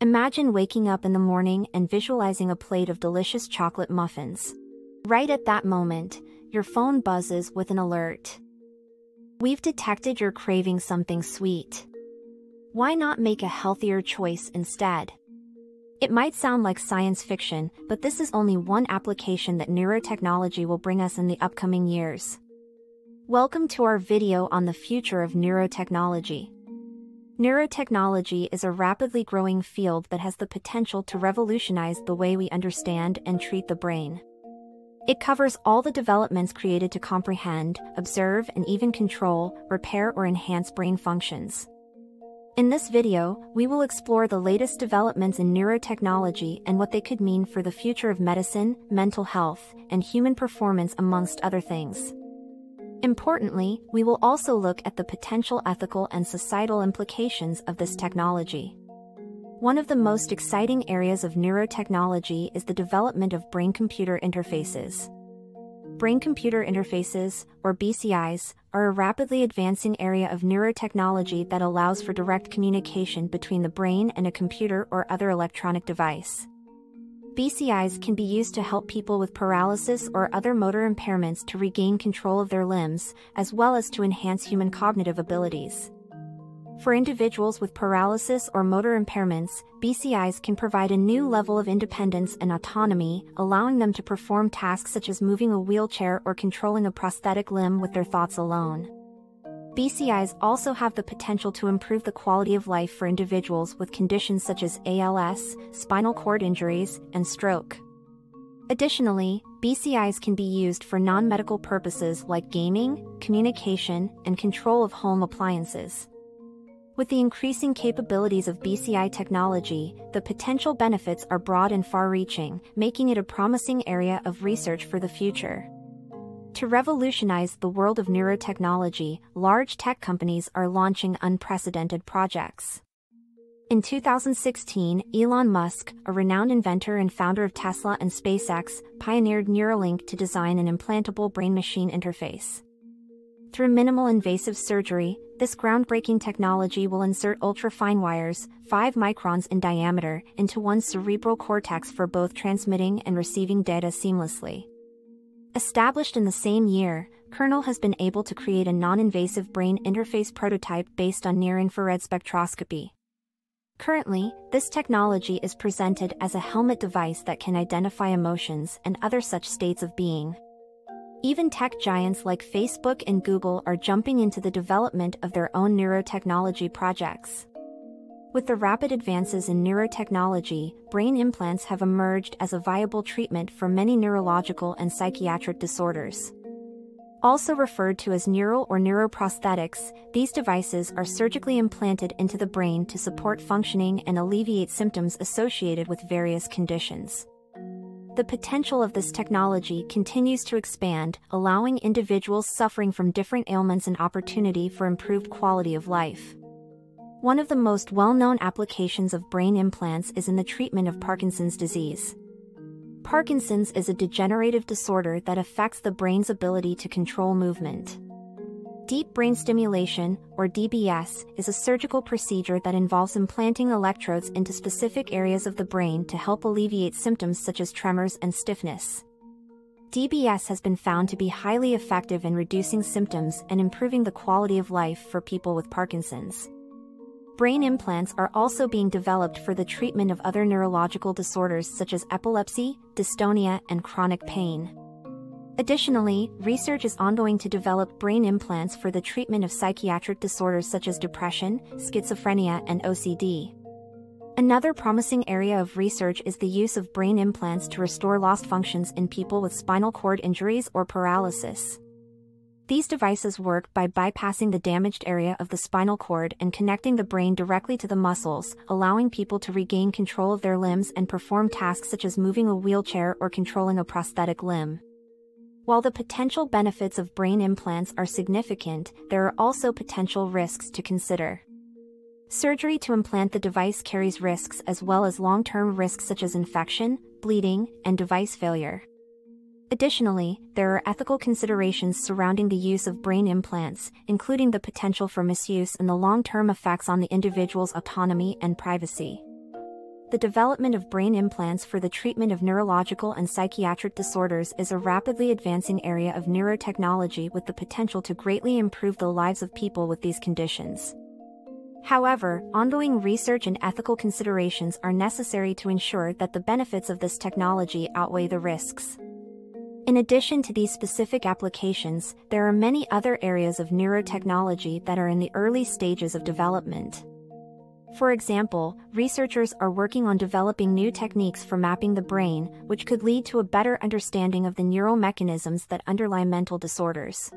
Imagine waking up in the morning and visualizing a plate of delicious chocolate muffins. Right at that moment, your phone buzzes with an alert. We've detected you're craving something sweet. Why not make a healthier choice instead? It might sound like science fiction, but this is only one application that neurotechnology will bring us in the upcoming years. Welcome to our video on the future of neurotechnology. Neurotechnology is a rapidly growing field that has the potential to revolutionize the way we understand and treat the brain. It covers all the developments created to comprehend, observe, and even control, repair, or enhance brain functions. In this video, we will explore the latest developments in neurotechnology and what they could mean for the future of medicine, mental health, and human performance, amongst other things. Importantly, we will also look at the potential ethical and societal implications of this technology. One of the most exciting areas of neurotechnology is the development of brain-computer interfaces. Brain-computer interfaces, or BCIs, are a rapidly advancing area of neurotechnology that allows for direct communication between the brain and a computer or other electronic device. BCIs can be used to help people with paralysis or other motor impairments to regain control of their limbs, as well as to enhance human cognitive abilities. For individuals with paralysis or motor impairments, BCIs can provide a new level of independence and autonomy, allowing them to perform tasks such as moving a wheelchair or controlling a prosthetic limb with their thoughts alone. BCIs also have the potential to improve the quality of life for individuals with conditions such as ALS, spinal cord injuries, and stroke. Additionally, BCIs can be used for non-medical purposes like gaming, communication, and control of home appliances. With the increasing capabilities of BCI technology, the potential benefits are broad and far-reaching, making it a promising area of research for the future. To revolutionize the world of neurotechnology, large tech companies are launching unprecedented projects. In 2016, Elon Musk, a renowned inventor and founder of Tesla and SpaceX, pioneered Neuralink to design an implantable brain-machine interface. Through minimal invasive surgery, this groundbreaking technology will insert ultra-fine wires, 5 microns in diameter, into one's cerebral cortex for both transmitting and receiving data seamlessly. Established in the same year, Kernel has been able to create a non-invasive brain interface prototype based on near-infrared spectroscopy. Currently, this technology is presented as a helmet device that can identify emotions and other such states of being. Even tech giants like Facebook and Google are jumping into the development of their own neurotechnology projects. With the rapid advances in neurotechnology, brain implants have emerged as a viable treatment for many neurological and psychiatric disorders. Also referred to as neural or neuroprosthetics, these devices are surgically implanted into the brain to support functioning and alleviate symptoms associated with various conditions. The potential of this technology continues to expand, allowing individuals suffering from different ailments an opportunity for improved quality of life. One of the most well-known applications of brain implants is in the treatment of Parkinson's disease. Parkinson's is a degenerative disorder that affects the brain's ability to control movement. Deep brain stimulation, or DBS, is a surgical procedure that involves implanting electrodes into specific areas of the brain to help alleviate symptoms such as tremors and stiffness. DBS has been found to be highly effective in reducing symptoms and improving the quality of life for people with Parkinson's. Brain implants are also being developed for the treatment of other neurological disorders such as epilepsy, dystonia, and chronic pain. Additionally, research is ongoing to develop brain implants for the treatment of psychiatric disorders such as depression, schizophrenia, and OCD. Another promising area of research is the use of brain implants to restore lost functions in people with spinal cord injuries or paralysis. These devices work by bypassing the damaged area of the spinal cord and connecting the brain directly to the muscles, allowing people to regain control of their limbs and perform tasks such as moving a wheelchair or controlling a prosthetic limb. While the potential benefits of brain implants are significant, there are also potential risks to consider. Surgery to implant the device carries risks as well as long-term risks such as infection, bleeding, and device failure. Additionally, there are ethical considerations surrounding the use of brain implants, including the potential for misuse and the long-term effects on the individual's autonomy and privacy. The development of brain implants for the treatment of neurological and psychiatric disorders is a rapidly advancing area of neurotechnology with the potential to greatly improve the lives of people with these conditions. However, ongoing research and ethical considerations are necessary to ensure that the benefits of this technology outweigh the risks. In addition to these specific applications, there are many other areas of neurotechnology that are in the early stages of development. For example, researchers are working on developing new techniques for mapping the brain, which could lead to a better understanding of the neural mechanisms that underlie mental disorders.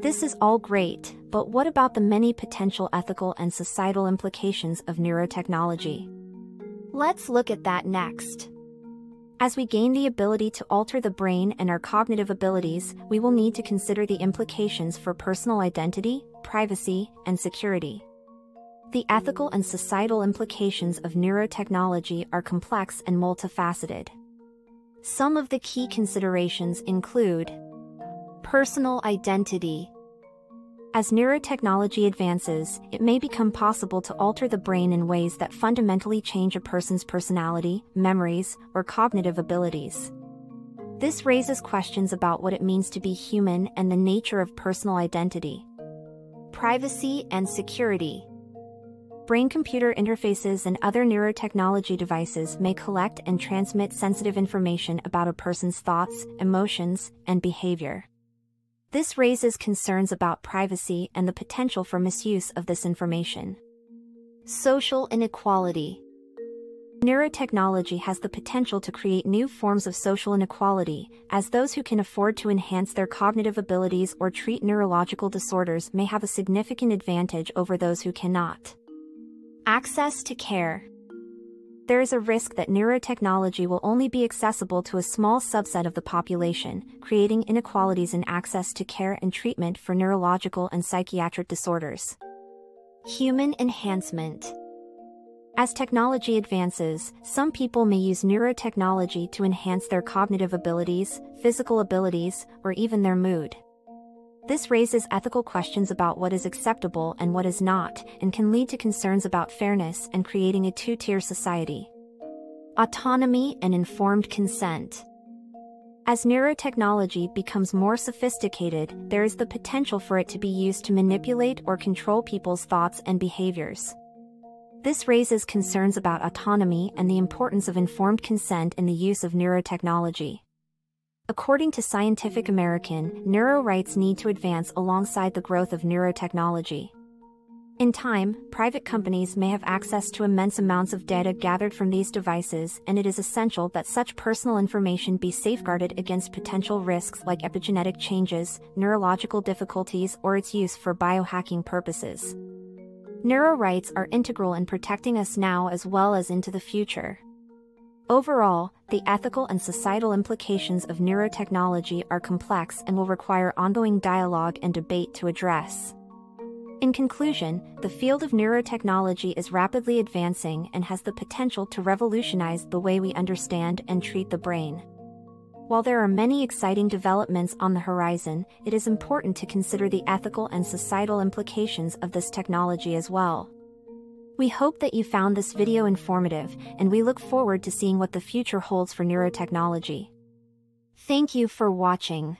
This is all great, but what about the many potential ethical and societal implications of neurotechnology? Let's look at that next. As we gain the ability to alter the brain and our cognitive abilities, we will need to consider the implications for personal identity, privacy, and security. The ethical and societal implications of neurotechnology are complex and multifaceted. Some of the key considerations include personal identity. As neurotechnology advances, it may become possible to alter the brain in ways that fundamentally change a person's personality, memories, or cognitive abilities. This raises questions about what it means to be human and the nature of personal identity. Privacy and security. Brain-computer interfaces and other neurotechnology devices may collect and transmit sensitive information about a person's thoughts, emotions, and behavior. This raises concerns about privacy and the potential for misuse of this information. Social inequality. Neurotechnology has the potential to create new forms of social inequality, as those who can afford to enhance their cognitive abilities or treat neurological disorders may have a significant advantage over those who cannot. Access to care. There is a risk that neurotechnology will only be accessible to a small subset of the population, creating inequalities in access to care and treatment for neurological and psychiatric disorders. Human enhancement. As technology advances, some people may use neurotechnology to enhance their cognitive abilities, physical abilities, or even their mood. This raises ethical questions about what is acceptable and what is not, and can lead to concerns about fairness and creating a two-tier society. Autonomy and informed consent. As neurotechnology becomes more sophisticated, there is the potential for it to be used to manipulate or control people's thoughts and behaviors. This raises concerns about autonomy and the importance of informed consent in the use of neurotechnology. According to Scientific American, neurorights need to advance alongside the growth of neurotechnology. In time, private companies may have access to immense amounts of data gathered from these devices, and it is essential that such personal information be safeguarded against potential risks like epigenetic changes, neurological difficulties, or its use for biohacking purposes. Neurorights are integral in protecting us now as well as into the future. Overall, the ethical and societal implications of neurotechnology are complex and will require ongoing dialogue and debate to address. In conclusion, the field of neurotechnology is rapidly advancing and has the potential to revolutionize the way we understand and treat the brain. While there are many exciting developments on the horizon, it is important to consider the ethical and societal implications of this technology as well. We hope that you found this video informative, and we look forward to seeing what the future holds for neurotechnology. Thank you for watching.